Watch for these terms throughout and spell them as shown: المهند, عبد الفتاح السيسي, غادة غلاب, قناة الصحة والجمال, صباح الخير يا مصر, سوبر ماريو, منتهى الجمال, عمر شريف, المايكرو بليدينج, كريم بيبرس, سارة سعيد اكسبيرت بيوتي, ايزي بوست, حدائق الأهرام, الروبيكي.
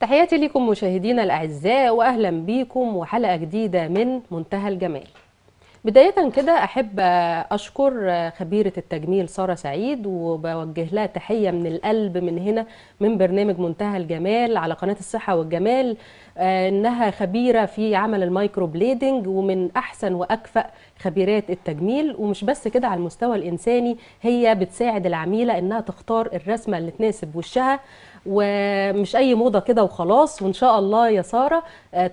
تحياتي لكم مشاهدينا الأعزاء وأهلا بيكم وحلقة جديدة من منتهى الجمال. بداية كده أحب أشكر خبيرة التجميل سارة سعيد وبوجه لها تحية من القلب من هنا من برنامج منتهى الجمال على قناة الصحة والجمال، إنها خبيرة في عمل المايكرو بليدينج ومن أحسن وأكفأ خبيرات التجميل، ومش بس كده على المستوى الإنساني، هي بتساعد العميلة إنها تختار الرسمة اللي تناسب وشها ومش أي موضة كده وخلاص. وإن شاء الله يا سارة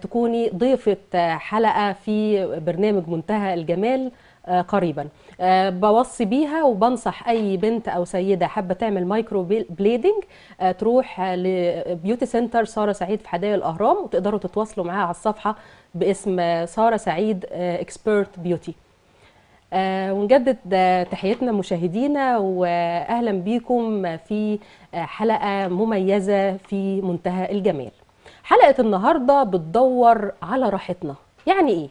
تكوني ضيفة حلقة في برنامج منتهى الجمال قريبا. بوصي بيها وبنصح أي بنت أو سيدة حابة تعمل مايكرو بليدينج تروح لبيوتي سنتر سارة سعيد في حدائق الأهرام، وتقدروا تتواصلوا معاها على الصفحة باسم سارة سعيد اكسبيرت بيوتي. ونجدد تحياتنا مشاهدينا وأهلا بيكم في حلقة مميزة في منتهى الجمال. حلقة النهاردة بتدور على راحتنا. يعني إيه؟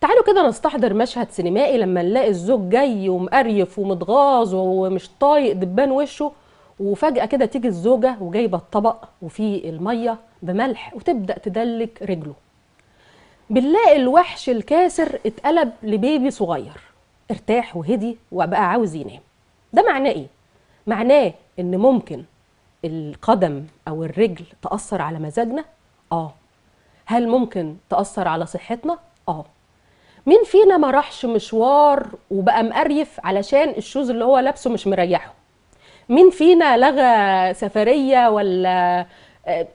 تعالوا كده نستحضر مشهد سينمائي لما نلاقي الزوج جاي ومقريف ومتغاظ ومش طايق دبان وشه، وفجأة كده تيجي الزوجة وجايبة الطبق وفيه المية بملح وتبدأ تدلك رجله. بنلاقي الوحش الكاسر اتقلب لبيبي صغير ارتاح وهدي وبقى عاوز ينام. ده معناه ايه؟ معناه ان ممكن القدم او الرجل تأثر على مزاجنا؟ هل ممكن تأثر على صحتنا؟ مين فينا ما راحش مشوار وبقى مقريف علشان الشوز اللي هو لابسه مش مريحه؟ مين فينا لغى سفرية ولا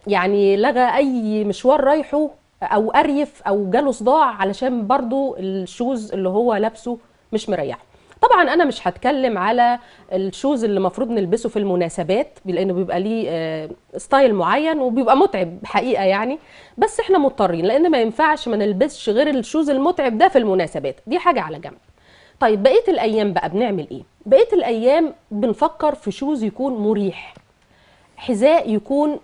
يعني لغى اي مشوار رايحه او قريف او جاله صداع علشان برضو الشوز اللي هو لابسه مش مريحه؟ طبعا انا مش هتكلم على الشوز اللي المفروض نلبسه في المناسبات لانه بيبقى ليه ستايل معين وبيبقى متعب حقيقه يعني، بس احنا مضطرين لان ما ينفعش ما نلبسش غير الشوز المتعب ده في المناسبات، دي حاجه على جنب. طيب بقيه الايام بقى بنعمل ايه؟ بقيه الايام بنفكر في شوز يكون مريح، حذاء يكون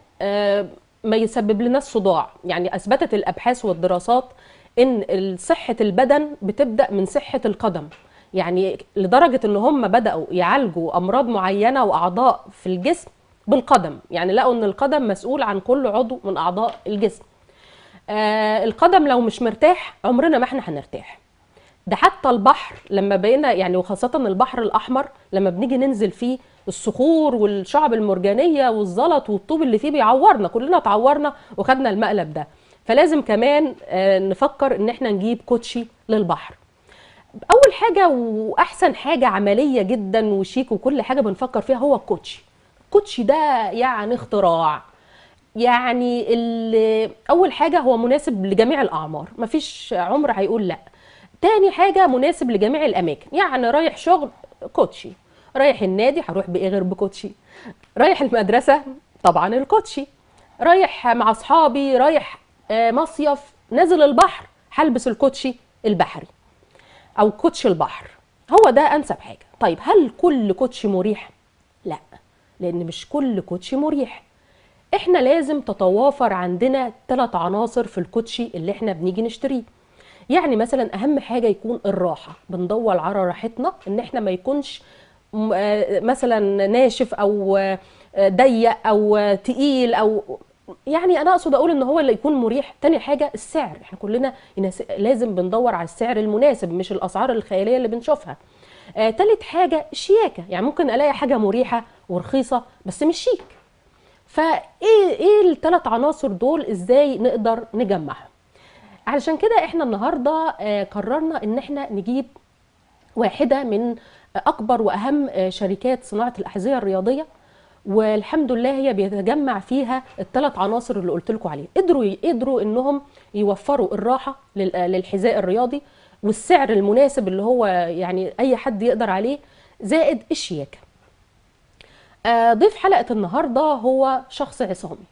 ما يسبب لنا الصداع. يعني أثبتت الأبحاث والدراسات إن صحة البدن بتبدأ من صحة القدم، يعني لدرجة إن هم بدأوا يعالجوا أمراض معينة وأعضاء في الجسم بالقدم. يعني لقوا إن القدم مسؤول عن كل عضو من أعضاء الجسم. القدم لو مش مرتاح عمرنا ما إحنا هنرتاح. ده حتى البحر لما بقينا يعني، وخاصة البحر الأحمر لما بنيجي ننزل فيه، الصخور والشعب المرجانية والزلط والطوب اللي فيه بيعورنا، كلنا اتعورنا وخدنا المقلب ده. فلازم كمان نفكر ان احنا نجيب كوتشي للبحر. اول حاجة واحسن حاجة عملية جدا وشيك وكل حاجة بنفكر فيها هو الكوتشي. الكوتشي ده يعني اختراع، يعني اول حاجة هو مناسب لجميع الاعمار، مفيش عمر هيقول لا. تاني حاجة مناسب لجميع الاماكن، يعني رايح شغل كوتشي، رايح النادي هروح بايه غير بكوتشي، رايح المدرسه طبعا الكوتشي، رايح مع اصحابي، رايح مصيف، نازل البحر هلبس الكوتشي البحري او كوتشي البحر، هو ده انسب حاجه. طيب هل كل كوتشي مريح؟ لا، لان مش كل كوتشي مريح. احنا لازم تتوافر عندنا 3 عناصر في الكوتشي اللي احنا بنيجي نشتريه. يعني مثلا اهم حاجه يكون الراحه، بندور على راحتنا ان احنا ما يكونش مثلا ناشف او ضيق او تقيل، او يعني انا اقصد اقول ان هو اللي يكون مريح. تاني حاجه السعر، احنا كلنا لازم بندور على السعر المناسب مش الاسعار الخياليه اللي بنشوفها. تالت حاجه الشياكه، يعني ممكن الاقي حاجه مريحه ورخيصه بس مش شيك. فايه ال3 عناصر دول ازاي نقدر نجمعهم؟ علشان كده احنا النهارده قررنا ان احنا نجيب واحده من أكبر وأهم شركات صناعة الأحذية الرياضية، والحمد لله هي بيتجمع فيها ال3 عناصر اللي قلت لكم عليه. قدروا إنهم يوفروا الراحة للحذاء الرياضي والسعر المناسب اللي هو يعني أي حد يقدر عليه، زائد الشياكة. ضيف حلقة النهاردة هو شخص عصامي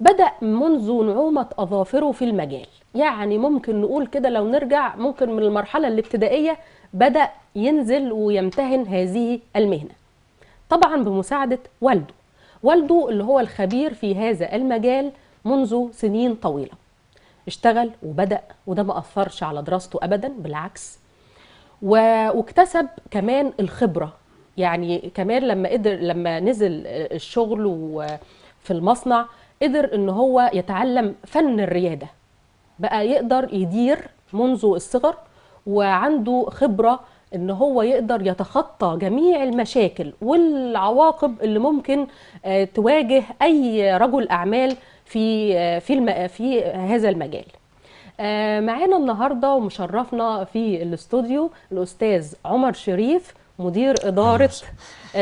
بدأ منذ نعومة أظافره في المجال، يعني ممكن نقول كده لو نرجع ممكن من المرحلة الابتدائية بدأ ينزل ويمتهن هذه المهنة، طبعا بمساعدة والده اللي هو الخبير في هذا المجال منذ سنين طويلة. اشتغل وبدأ وده ما أثرش على دراسته أبدا، بالعكس، واكتسب كمان الخبرة. يعني كمان لما نزل الشغل في المصنع قدر ان هو يتعلم فن الرياده، بقى يقدر يدير منذ الصغر، وعنده خبره ان هو يقدر يتخطى جميع المشاكل والعواقب اللي ممكن تواجه اي رجل اعمال في هذا المجال. معانا النهارده ومشرفنا في الاستوديو الاستاذ عمر شريف، مدير إدارة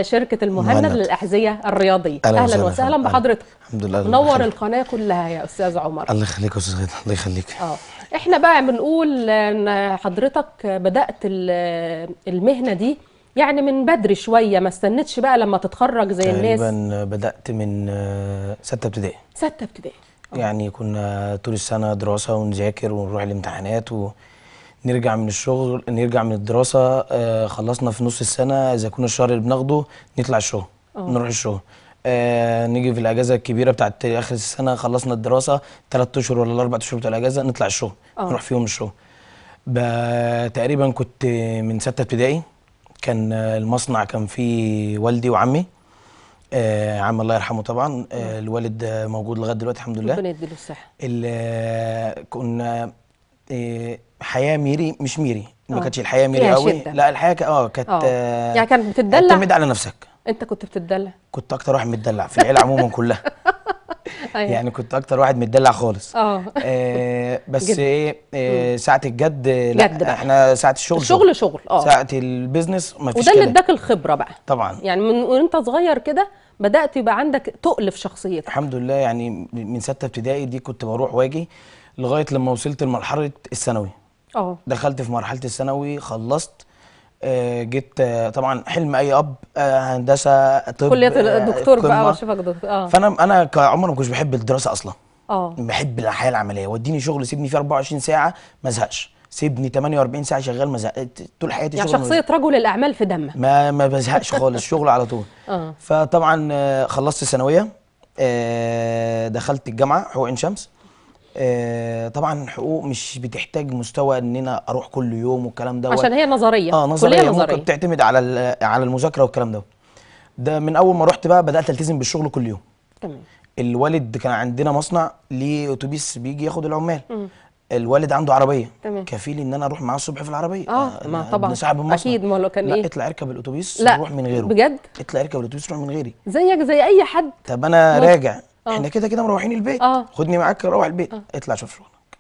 شركة المهند للأحذية الرياضية. أهلا وسهلا بحضرتك. الحمد لله، نور القناة كلها يا أستاذ عمر. الله يخليك يا أستاذ غيدة، الله يخليك. إحنا بقى بنقول إن حضرتك بدأت المهنة دي يعني من بدري شوية، ما استنتش بقى لما تتخرج زي الناس. تقريبا بدأت من 6 ابتدائي. 6 ابتدائي يعني كنا طول السنة دراسة ونذاكر ونروح الامتحانات نرجع من الشغل، نرجع من الدراسة، خلصنا في نص السنة إذا كنا الشهر اللي بناخده نطلع الشغل، نروح الشغل، نيجي في الأجازة الكبيرة بتاعت آخر السنة، خلصنا الدراسة 3 أشهر ولا 4 أشهر بتاع الأجازة نطلع الشغل، نروح فيهم الشغل. تقريبا كنت من 6 ابتدائي، كان المصنع كان فيه والدي وعمي، عم الله يرحمه طبعا، الوالد موجود لغاية دلوقتي الحمد لله، ربنا يديله الصحة. كنا حياه ميري مش ميري، ما كانتش الحياه ميري قوي، لا الحياه كانت يعني كانت بتتدلع، تعتمد على نفسك. انت كنت بتتدلع؟ كنت اكتر واحد متدلع في العيله عموما كلها. يعني كنت اكتر واحد متدلع خالص. بس ايه ساعه الجد، لا احنا ساعه الشغل شغل، ساعه البيزنس ما فيش كده، وده اللي اداك الخبره بقى طبعا. يعني من وانت صغير كده بدات يبقى عندك تقل في شخصيتك. الحمد لله، يعني من 6 ابتدائي دي كنت بروح واجي لغايه لما وصلت لمرحله الثانوي. دخلت في مرحله الثانوي، خلصت، جيت طبعا حلم اي اب، هندسه، طب، كليه الدكتور بقى، واشوفك دكتور. فانا كعمر ما كنتش بحب الدراسه اصلا، بحب الحياه العمليه، وديني شغل سيبني فيه 24 ساعه ما ازهقش، سيبني 48 ساعه شغال ما ازهقش، طول حياتي يعني شغل. يعني شخصيه رجل الاعمال في دمك، ما بزهقش خالص، شغل على طول. فطبعا خلصت الثانويه، دخلت الجامعه حقوق عين شمس. طبعا حقوق مش بتحتاج مستوى ان انا اروح كل يوم والكلام ده، عشان هي نظريه، نظريه ممكن بتعتمد على المذاكره والكلام ده. من اول ما رحت بقى بدات التزم بالشغل كل يوم. تمام. الوالد كان عندنا مصنع ليه اتوبيس بيجي ياخد العمال. الوالد عنده عربيه، كفيل ان انا اروح معاه الصبح في العربيه. ما طبعا صاحب المصنع اكيد، ما هو كان ايه، اطلع اركب الاتوبيس روح من غيره. بجد؟ اطلع اركب الاتوبيس روح من غيري، زيك زي اي حد. طب انا راجع، احنا كده كده مروحين البيت، خدني معاك روح البيت. اطلع شوف شغلك،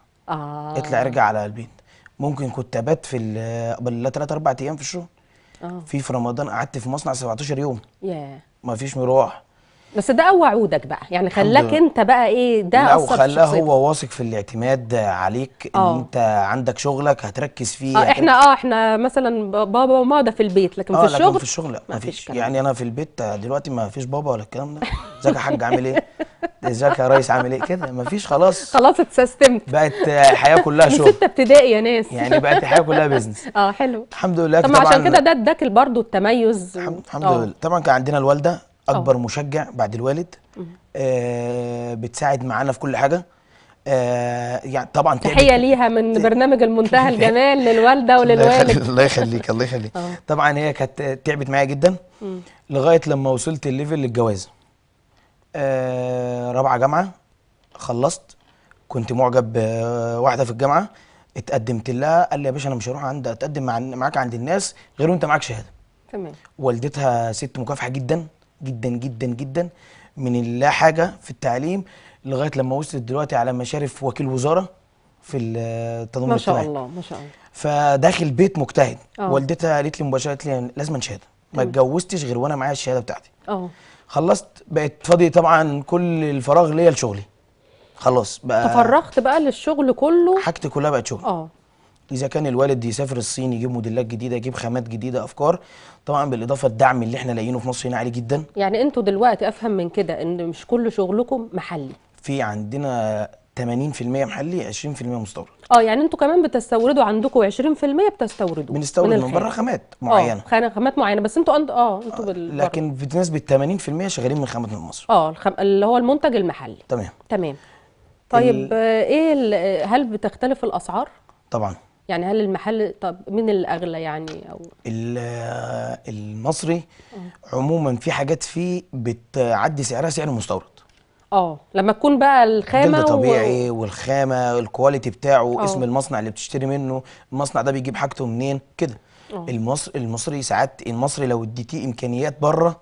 اطلع ارجع على البيت. ممكن كنت ابات في قبل 3-4 ايام في الشغل. في رمضان قعدت في مصنع 17 يوم. ما فيش مروح. بس ده قوى عودك بقى، يعني خلاك انت بقى ايه، ده اثر في شخصيتك، هو واثق في الاعتماد عليك، ان انت عندك شغلك هتركز فيه. احنا مثلا بابا وماما ده في البيت، لكن في الشغل، لكن في الشغل لا، ما فيش. يعني انا في البيت دلوقتي ما فيش بابا ولا الكلام ده، ازيك يا حاج عامل ايه، ازيك يا ريس عامل ايه، كده ما فيش. خلاص اتسيستمت، بقت الحياه كلها شغل. 6 ابتدائي يا ناس، يعني بقت الحياه كلها بيزنس. حلو الحمد لله. طبعا عشان كده ده اداك برضه التميز. الحمد لله. طبعا كان عندنا الوالده أكبر مشجع بعد الوالد، بتساعد معانا في كل حاجة. يعني طبعا تحية ليها من برنامج المنتهى الجمال للوالدة وللوالد. الله يخليك الله يخليك. طبعا هي كانت تعبت معايا جدا لغاية لما وصلت الليفل للجواز. 4 جامعة خلصت، كنت معجب واحدة في الجامعة، اتقدمت لها، قال لي يا باشا أنا مش هروح أتقدم معاك عند الناس غير وأنت معاك شهادة. تمام. والدتها ست مكافحة جدا جدا جدا جدا، من لا حاجه في التعليم لغايه لما وصلت دلوقتي على مشارف وكيل وزاره في التنظيم الاجتماعي. ما شاء الله ما شاء الله. فداخل بيت مجتهد. والدتها قالت لي مباشره، قالت لي لازم شهاده، ما اتجوزتش غير وانا معايا الشهاده بتاعتي. خلصت، بقت فاضي طبعا، كل الفراغ ليا لشغلي. خلاص بقى تفرغت بقى للشغل كله، حاجتي كلها بقت شغل. اذا كان الوالد يسافر الصين يجيب موديلات جديده، يجيب خامات جديده، افكار. طبعا بالاضافه الدعم اللي احنا لاقيينه في مصر هنا عالي جدا. يعني انتوا دلوقتي افهم من كده ان مش كل شغلكم محلي، في عندنا 80% محلي 20% مستورد. يعني انتوا كمان بتستوردوا، عندكم 20% بتستوردوا. بنستورد من بره خامات معينه، خامات معينه، بس انتوا انتوا لكن بنسبه 80% شغالين من خامات من مصر. اللي هو المنتج المحلي. تمام. طيب ايه، هل بتختلف الاسعار؟ طبعا. يعني هل المحل، طب مين الاغلى يعني، او المصري؟ عموما في حاجات فيه بتعدي سعرها سعر المستورد. لما تكون بقى الخامه جلد طبيعي والخامه الكواليتي بتاعه اسم المصنع اللي بتشتري منه، المصنع ده بيجيب حاجته منين كده. المصري ساعات المصري لو اديتيه امكانيات بره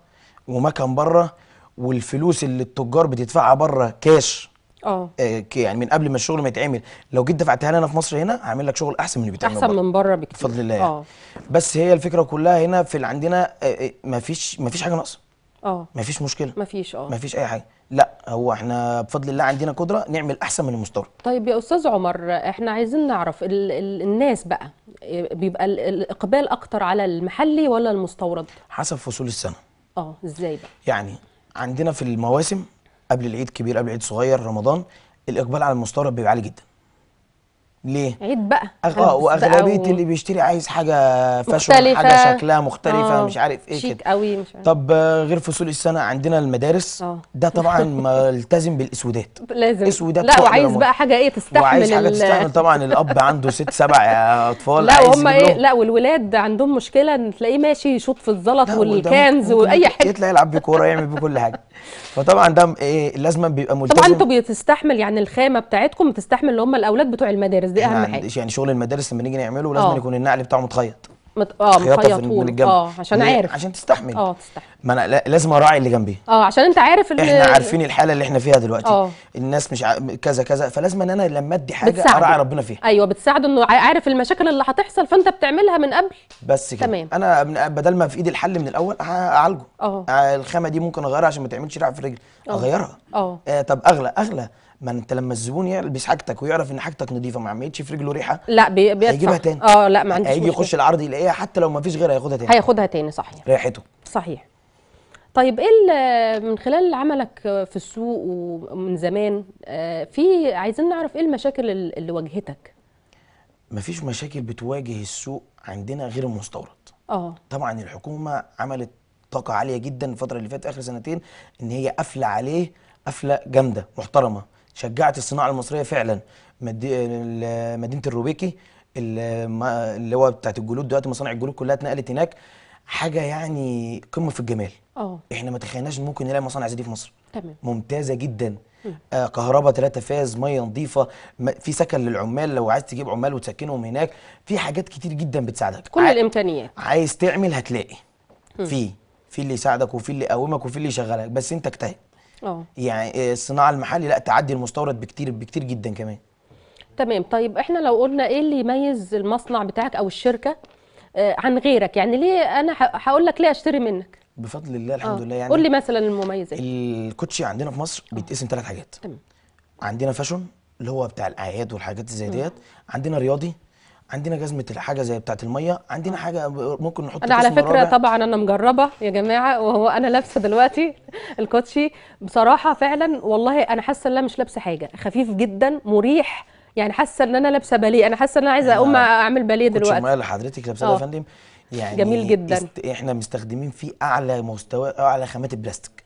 ومكان بره والفلوس اللي التجار بتدفعها بره كاش يعني من قبل ما الشغل ما يتعمل، لو جيت دفعتها لنا في مصر هنا هعمل لك شغل احسن من اللي بيتعمل احسن من بره بكتير بفضل الله يعني. بس هي الفكره كلها هنا في عندنا مفيش حاجه ناقصه، مفيش مشكله، مفيش اي حاجه، لا هو احنا بفضل الله عندنا قدره نعمل احسن من المستورد. طيب يا استاذ عمر، احنا عايزين نعرف الناس بقى بيبقى الاقبال اكتر على المحلي ولا المستورد؟ حسب فصول السنه. ازاي بقى؟ يعني عندنا في المواسم قبل العيد كبير قبل عيد صغير رمضان الاقبال على المستورد بيبقى عالي جدا. ليه؟ عيد بقى واغلبيه اللي بيشتري عايز حاجه فاشون، حاجه شكلها مختلفه مش عارف ايه شيك كده قوي مش عارف. طب غير فصول السنه عندنا المدارس ده طبعا ملتزم بالاسودات، لازم اسودات، لا وعايز بقى حاجه ايه تستحمل، وعايز حاجه تستحمل طبعا الاب عنده 6 7 اطفال، لا وهم ايه لا والولاد عندهم مشكله ان تلاقيه ماشي يشوط في الزلط والكنز واي حاجه، تلاقيه يلعب بكوره يعمل بكل حاجه، فطبعا ده لازما بيبقى ملتزم. طبعا انتوا بتستحمل يعني الخامه بتاعتكم بتستحمل اللي هم الاولاد بتوع المدارس دي اهم حاجه، يعني شغل المدارس لما نيجي نعمله لازم يكون النعل بتاعه متخيط متخيط من الجنب عشان عارف عشان تستحمل تستحمل، ما انا لازم اراعي اللي جنبي عشان انت عارف ان احنا عارفين الحاله اللي احنا فيها دلوقتي الناس مش كذا كذا، فلازم ان انا لما ادي حاجه اراعي ربنا فيها. ايوه بتساعده انه عارف المشاكل اللي هتحصل فانت بتعملها من قبل بس كده تمام. انا بدل ما في ايدي الحل من الاول اعالجه، الخامه دي ممكن اغيرها عشان ما تعملش رعب في الرجل اغيرها طب اغلى ما انت لما الزبون يلبس حاجتك ويعرف ان حاجتك نظيفه ما عملتش في رجله ريحه لا هيجيبها تاني لا ما عنديش هيجي يخش العرض يلاقيها حتى لو ما فيش غيرها هياخدها تاني صحيح ريحته صحيح. طيب ايه من خلال عملك في السوق ومن زمان في عايزين نعرف ايه المشاكل اللي واجهتك؟ ما فيش مشاكل بتواجه السوق عندنا غير المستورد. طبعا الحكومه عملت طاقه عاليه جدا الفتره اللي فاتت اخر سنتين ان هي قافله عليه قفله جامده محترمه، شجعت الصناعه المصريه فعلا. مدينه الروبيكي اللي هو بتاعت الجلود دلوقتي مصانع الجلود كلها اتنقلت هناك، حاجه يعني قمه في الجمال. احنا ما تخيلناش ممكن نلاقي مصانع زي دي في مصر. تمام. ممتازه جدا. كهرباء 3 فاز، ميه نظيفه، في سكن للعمال لو عايز تجيب عمال وتسكنهم هناك، في حاجات كتير جدا بتساعدك. كل الامكانيات. عايز تعمل هتلاقي. في اللي يساعدك وفي اللي يقومك وفي اللي يشغلك، بس انت اجتهد. يعني الصناعه المحلي لا تعدي المستورد بكتير بكتير جدا كمان. تمام. طيب احنا لو قلنا ايه اللي يميز المصنع بتاعك او الشركه عن غيرك، يعني ليه انا هقول لك ليه اشتري منك؟ بفضل الله الحمد لله. يعني قول لي مثلا المميزات. الكوتشي عندنا في مصر بيتقسم 3 حاجات. تمام. عندنا فاشون اللي هو بتاع الاعياد والحاجات زي ديت، عندنا رياضي، عندنا جزمه الحاجه زي بتاعه الميه، عندنا حاجه ممكن نحط انا على فكره رابع. طبعا انا مجربه يا جماعه، وهو انا لابسه دلوقتي الكوتشي بصراحه فعلا والله انا حاسه ان انا مش لابسه حاجه، خفيف جدا مريح، يعني حاسه ان انا لابسه باليه، انا حاسه ان انا عايزه اقوم اعمل باليه دلوقتي. الكوتشي الميه اللي حضرتك لابساها يا فندم يعني جميل جدا، احنا مستخدمين فيه اعلى مستوى اعلى خامات البلاستيك.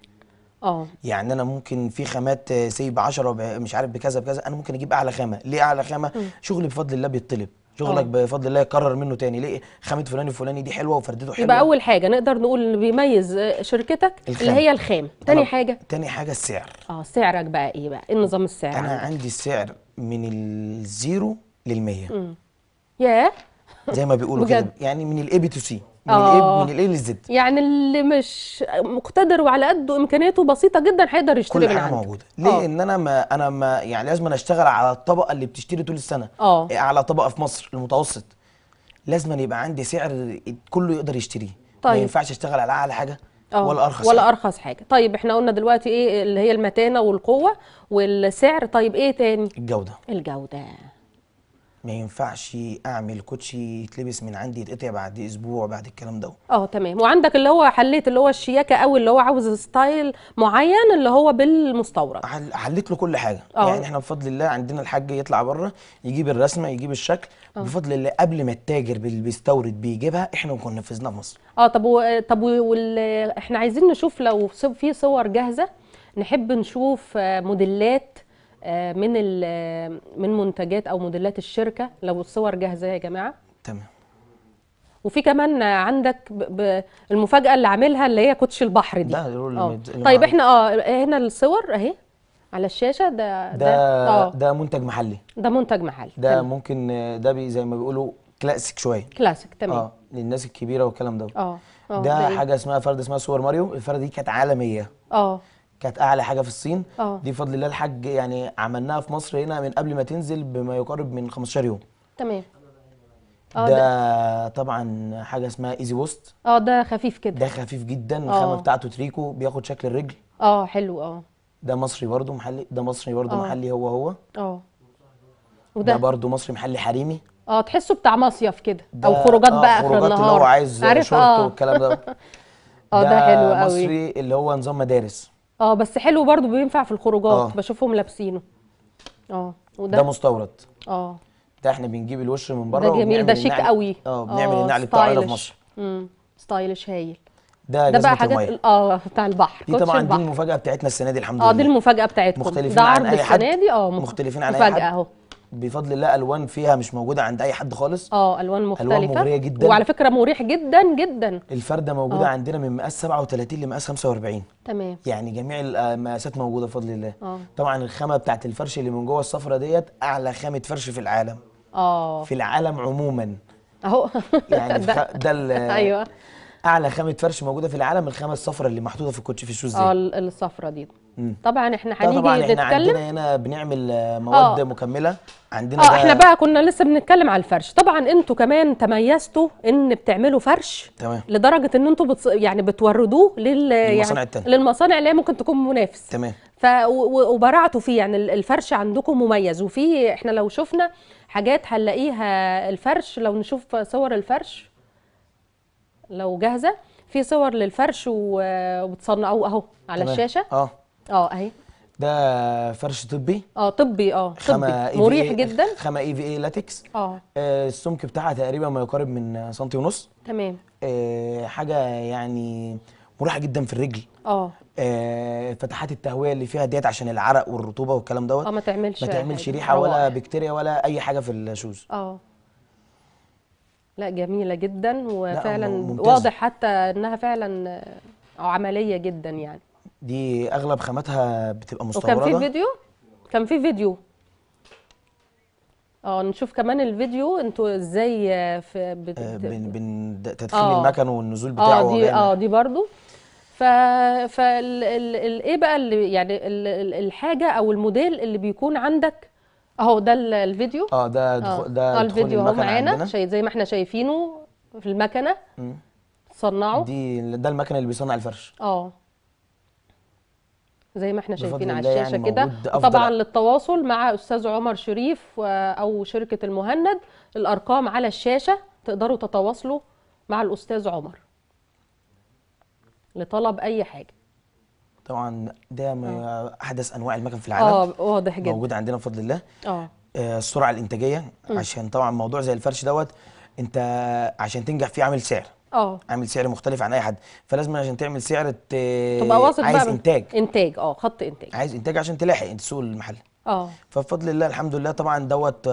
يعني انا ممكن في خامات سيب 10 مش عارف بكذا بكذا، انا ممكن اجيب اعلى خامه. ليه اعلى خامه؟ شغل بفضل الله بيطلب، شغلك بفضل الله يكرر منه تاني. ليه خامه فلان الفلاني دي حلوه وفردته حلوه؟ يبقى اول حاجه نقدر نقول اللي بيميز شركتك اللي هي الخام. تاني حاجه السعر. سعرك بقى ايه بقى؟ ايه نظام السعر؟ انا عندي السعر من الزيرو لل100 ياه زي ما بيقولوا كده، يعني من الاي بي تو سي، من الاي للزد، يعني اللي مش مقتدر وعلى قده امكانياته بسيطه جدا هيقدر يشتري كل حاجه موجوده. ليه؟ ان انا ما يعني لازم أنا اشتغل على الطبقه اللي بتشتري طول السنه، على طبقه في مصر المتوسط، لازم أن يبقى عندي سعر كله يقدر يشتريه. طيب. ما ينفعش اشتغل على اعلى حاجه ولا ارخص حاجه. طيب احنا قلنا دلوقتي ايه اللي هي المتانه والقوه والسعر، طيب ايه تاني؟ الجوده. ما ينفعش اعمل كوتشي يتلبس من عندي يتقطع بعد اسبوع بعد الكلام ده. تمام. وعندك اللي هو حليت اللي هو الشياكه قوي اللي هو عاوز ستايل معين اللي هو بالمستورد. حليت له كل حاجه. يعني احنا بفضل الله عندنا الحاج يطلع بره يجيب الرسمه يجيب الشكل بفضل الله قبل ما التاجر بيستورد بيجيبها احنا نكون نفذناها في مصر. طب احنا عايزين نشوف لو في صور جاهزه، نحب نشوف موديلات من منتجات او موديلات الشركه لو الصور جاهزه يا جماعه. تمام. وفي كمان عندك المفاجاه اللي عاملها اللي هي كوتش البحر دي. طيب احنا هنا الصور اهي على الشاشه ده منتج محلي. ده منتج محلي ده تمام. ممكن ده زي ما بيقولوا كلاسيك شويه. كلاسيك تمام. للناس الكبيره والكلام ده. ده حاجه اسمها فرد اسمها سوبر ماريو. الفرده دي كانت عالميه. كانت اعلى حاجه في الصين. دي بفضل الله الحاج يعني عملناها في مصر هنا من قبل ما تنزل بما يقارب من 15 يوم. تمام. ده طبعا حاجه اسمها ايزي بوست. ده خفيف كده. ده خفيف جدا. الخامه بتاعته تريكو بياخد شكل الرجل. حلو. ده مصري برضو محلي. ده مصري برضو محلي. هو وده برضو مصري محلي حريمي. تحسه بتاع مصيف كده او خروجات بقى اخر النهار. اللي هو عايز شورت والكلام ده. ده حلو قوي. مصري اللي هو نظام مدارس. بس حلو برضو بينفع في الخروجات. بشوفهم لابسينه. وده ده مستورد. ده احنا بنجيب الوش من بره. ده جميل. ده شيك قوي. بنعمل النعل بتاعنا في مصر. ستايلش هايل. ده بقى حاجات بتاع البحر. دي طبعا البحر. دي المفاجاه بتاعتنا السنه دي الحمد لله. دي المفاجاه بتاعتكم. ده عرض السنه دي. مختلفين عن اي حد. مفاجاه اهو بفضل الله. الوان فيها مش موجوده عند اي حد خالص. الوان مختلفه. الوان مغريه جدا. وعلى فكره مريح جدا جدا. الفرده موجوده عندنا من مقاس 37 لمقاس 45. تمام. يعني جميع المقاسات موجوده بفضل الله. طبعا الخامه بتاعت الفرش اللي من جوه الصفرة ديت اعلى خامه فرش في العالم. في العالم عموما اهو. يعني ده ايوه اعلى خامه فرش موجوده في العالم. الخامه الصفرة اللي محطوطه في الكوتشي في الشوز. الصفرة دي. طبعا احنا هنيجي نتكلم. طبعا احنا عندنا هنا بنعمل مواد مكمله عندنا. احنا بقى كنا لسه بنتكلم على الفرش. طبعا انتوا كمان تميزتوا ان بتعملوا فرش. تمام. لدرجه ان انتوا يعني بتوردوه للمصانع التانية. للمصانع اللي هي ممكن تكون منافس. تمام. وبرعتوا فيه. يعني الفرش عندكم مميز. وفي احنا لو شفنا حاجات هنلاقيها. الفرش لو نشوف صور الفرش لو جاهزه. في صور للفرش وبتصنعوه اهو على الشاشه. اهي. ده فرش طبي. طبي. طبي مريح جدا. خامه اي في اي لاتكس. السمك بتاعها تقريبا ما يقارب من سنتي ونص. تمام. حاجه يعني مريحه جدا في الرجل. فتحات التهويه اللي فيها ديت عشان العرق والرطوبه والكلام دوت. ما تعملش ريحه ولا بكتيريا ولا اي حاجه في الشوز. لا جميله جدا. وفعلا واضح حتى انها فعلا عمليه جدا يعني. دي اغلب خاماتها بتبقى مستورده. وكان في فيديو. نشوف كمان الفيديو. انتوا ازاي في تدخين المكن والنزول بتاعه. دي برضو. ايه بقى اللي يعني الحاجه او الموديل اللي بيكون عندك اهو. ده الفيديو. ده الفيديو اهو معانا زي ما احنا شايفينه في المكنه. صنعوا. ده المكنه اللي بيصنع الفرش. زي ما احنا شايفين على الشاشه يعني كده. طبعا للتواصل مع استاذ عمر شريف او شركه المهند. الارقام على الشاشه تقدروا تتواصلوا مع الاستاذ عمر لطلب اي حاجه. طبعا ده احدث انواع المكن في العالم. واضح جدا موجود عندنا بفضل الله. السرعه الانتاجيه. عشان طبعا موضوع زي الفرش دوت انت عشان تنجح فيه عامل سعر. عامل سعر مختلف عن اي حد. فلازم عشان تعمل سعر تبقى واثق. عايز انتاج. خط انتاج. عايز انتاج عشان تلاحق السوق المحلي. فبفضل الله الحمد لله طبعا دوت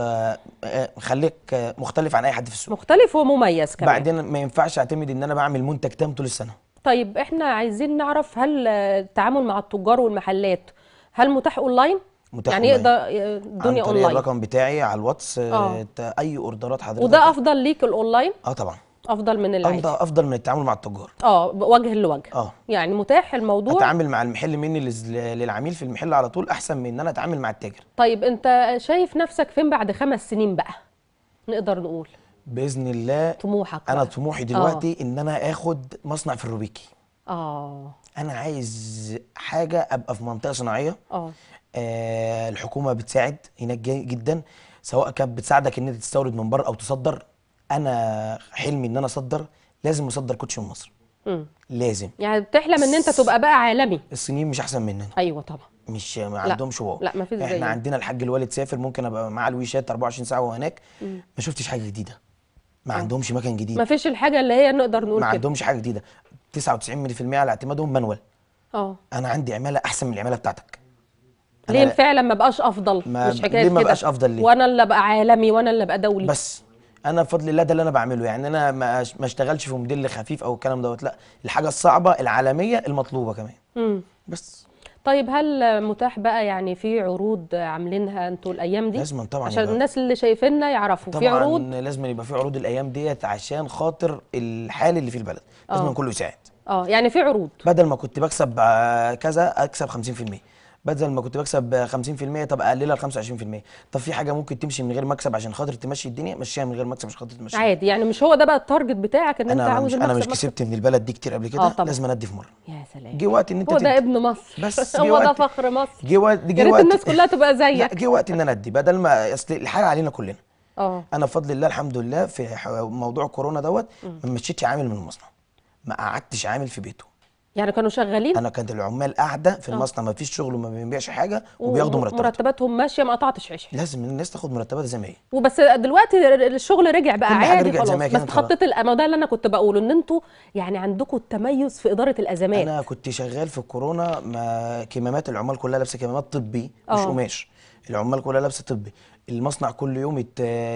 خليك مختلف عن اي حد في السوق. مختلف ومميز كمان. بعدين ما ينفعش اعتمد ان انا بعمل منتج تام طول السنه. طيب احنا عايزين نعرف هل التعامل مع التجار والمحلات هل متاح اونلاين؟ متاح يعني الدنيا اونلاين. عن طريق الرقم بتاعي على الواتس. اي اوردرات حضرتك. وده افضل ليك الاونلاين؟ طبعا افضل من العادي. افضل من التعامل مع التجار. وجه لوجه. يعني متاح الموضوع. اتعامل مع المحل مني للعميل في المحل على طول احسن من ان انا اتعامل مع التاجر. طيب انت شايف نفسك فين بعد 5 سنين بقى؟ نقدر نقول باذن الله. طموحك بقى. انا طموحي دلوقتي ان انا اخد مصنع في الروبيكي. انا عايز حاجه ابقى في منطقه صناعيه. الحكومه بتساعد هناك جدا. سواء كانت بتساعدك ان انت تستورد من بره او تصدر. انا حلمي ان انا اصدر. لازم اصدر كوتشي من مصر. لازم. يعني بتحلم ان انت تبقى بقى عالمي. الصينيين مش احسن مننا. ايوه طبعا. مش ما عندهمش واو. لا ما فيش. احنا عندنا الحاج الوالد سافر. ممكن ابقى معاه الويشات 24 ساعه وهو هناك. ما شفتش حاجه جديده. ما عندهمش مكان جديد. ما فيش الحاجه اللي هي نقدر نقول ما عندهمش حاجه جديده. 99% على اعتمادهم مانوال. انا عندي عماله احسن من العماله بتاعتك. ليه فعلا ما بقاش افضل؟ مش حكايه كده. ما بقاش افضل ليه؟ وانا اللي ابقى عالمي وانا اللي ابقى دولي. بس انا بفضل الله ده اللي انا بعمله. يعني انا ما اشتغلش في موديل خفيف او الكلام دوت. لا الحاجه الصعبه العالميه المطلوبه كمان. بس طيب هل متاح بقى يعني في عروض عاملينها انتوا الايام دي؟ لازم طبعا عشان الناس اللي شايفيننا يعرفوا في عروض، طبعا لازم يبقى في عروض الايام ديت عشان خاطر الحال اللي في البلد، لازم كله يساعد. يعني في عروض، بدل ما كنت بكسب كذا اكسب 50%، بدل ما كنت بكسب 50% طب اقللها ل 25%، طب في حاجه ممكن تمشي من غير مكسب عشان خاطر تمشي الدنيا، مشيها من غير مكسب عشان خاطر تمشي عادي. يعني مش هو ده بقى التارجت بتاعك ان انت عاوز المكسب؟ انا مش كسبت من البلد دي كتير قبل كده، لازم انضف مره. يا سلام، جه وقت ان انت هو ده ابن مصر بس هو ده فخر مصر. جه وقت الناس كلها تبقى زيك. جه وقت ان انا ادي بدل ما اصل الحال علينا كلنا. انا بفضل الله الحمد لله في موضوع كورونا دوت ما مشيتش عامل من المصنع، ما قعدتش عامل في بيته. يعني كانوا شغالين، انا كانت العمال قاعده في المصنع ما فيش شغل وما بيبيعش حاجه وبياخدوا مرتباتهم ماشيه، ما قطعتش عيشها. لازم الناس تاخد مرتبات زي ما هي، وبس دلوقتي الشغل رجع بقى عادي خلاص، بس اتحطيت ده اللي انا كنت بقوله ان انتوا يعني عندكم التميز في اداره الازمات. انا كنت شغال في الكورونا، ما كمامات العمال كلها لابسه كمامات طبي مش قماش، العمال كلها لابسه طبي، المصنع كل يوم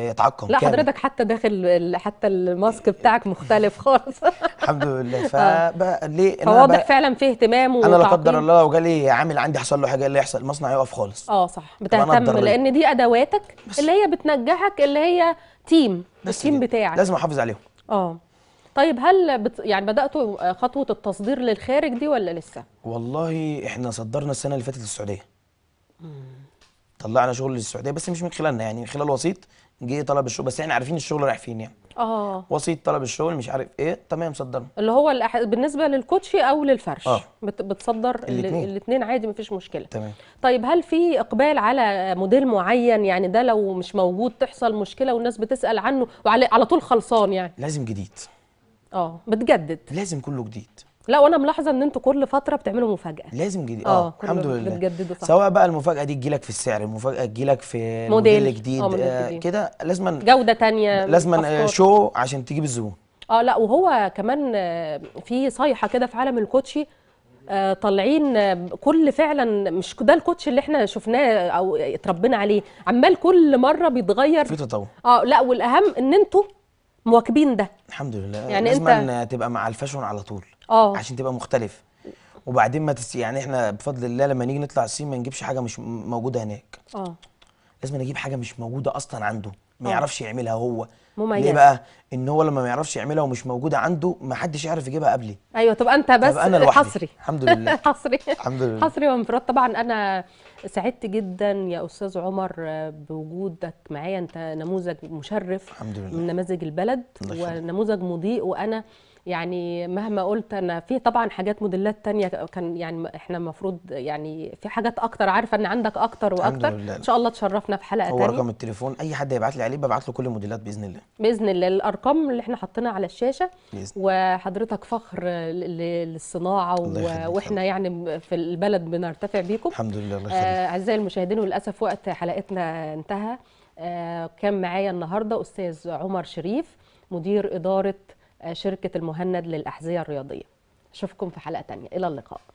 يتعقم. لا حضرتك حتى داخل حتى الماسك بتاعك مختلف خالص. الحمد لله. فبقى ليه فواضح فعلا فيه اهتمام وتعقيم. انا لا قدر الله لو جالي عامل عندي حصل له حاجه اللي يحصل المصنع يقف خالص. صح، بتهتم لان دي ادواتك اللي هي بتنجحك، اللي هي تيم، التيم بتاعك لازم احافظ عليهم. طيب هل يعني بداتوا خطوه التصدير للخارج دي ولا لسه؟ والله احنا صدرنا السنه اللي فاتت للسعوديه. طلعنا شغل للسعوديه بس مش من خلالنا، يعني من خلال وسيط جه طلب الشغل، بس احنا عارفين الشغل رايح فين يعني. وسيط طلب الشغل مش عارف ايه، تمام صدرنا. اللي هو بالنسبه للكوتشي او للفرش بتصدر الاثنين عادي مفيش مشكله. تمام. طيب هل في اقبال على موديل معين؟ يعني ده لو مش موجود تحصل مشكله والناس بتسال عنه وعلى طول خلصان يعني. لازم جديد. بتجدد. لازم كله جديد. لا وانا ملاحظه ان انتوا كل فتره بتعملوا مفاجاه. لازم جديد. الحمد لله بتجددوا. سواء بقى المفاجاه دي تجيلك في السعر، المفاجاه تجيلك في موديل جديد كده، لازم جوده ثانيه، لازم شو عشان تجيب الزبون. لا وهو كمان في صيحه كده في عالم الكوتشي طالعين كل فعلا مش ده الكوتشي اللي احنا شفناه او اتربينا عليه، عمال كل مره بيتغير في تطور. لا والاهم ان انتوا مواكبين ده الحمد لله. يعني لازم انت تبقى مع الفاشون على طول عشان تبقى مختلف، وبعدين ما يعني احنا بفضل الله لما نيجي نطلع الصين ما نجيبش حاجه مش موجوده هناك. لازم نجيب حاجه مش موجوده اصلا عنده، ما يعرفش يعملها هو. مميز. ليه بقى؟ ان هو لما ما يعرفش يعملها ومش موجوده عنده ما حدش يعرف يجيبها قبلي. ايوه تبقى انت بس حصري. الحمد لله. حصري. الحمد لله. حصري ومفرط. طبعا انا سعدت جدا يا استاذ عمر بوجودك معايا، انت نموذج مشرف الحمد لله من نماذج البلد ونموذج مضيء. وانا يعني مهما قلت انا في طبعا حاجات موديلات ثانيه كان يعني احنا المفروض يعني في حاجات اكتر، عارفه ان عندك اكتر واكتر. ان شاء الله تشرفنا في حلقه ثانيه. هو رقم التليفون اي حد هيبعت لي عليه ببعت له كل الموديلات باذن الله. باذن الله الارقام اللي احنا حاطينها على الشاشه. وحضرتك فخر للصناعه واحنا يعني في البلد بنرتفع بيكم الحمد لله. الله يخليك. اعزائي المشاهدين وللاسف وقت حلقتنا انتهى. كان معايا النهارده استاذ عمر شريف مدير اداره شركة المهند للأحذية الرياضية. أشوفكم في حلقة تانية، إلى اللقاء.